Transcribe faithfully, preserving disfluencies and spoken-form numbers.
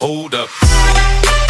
Hold up.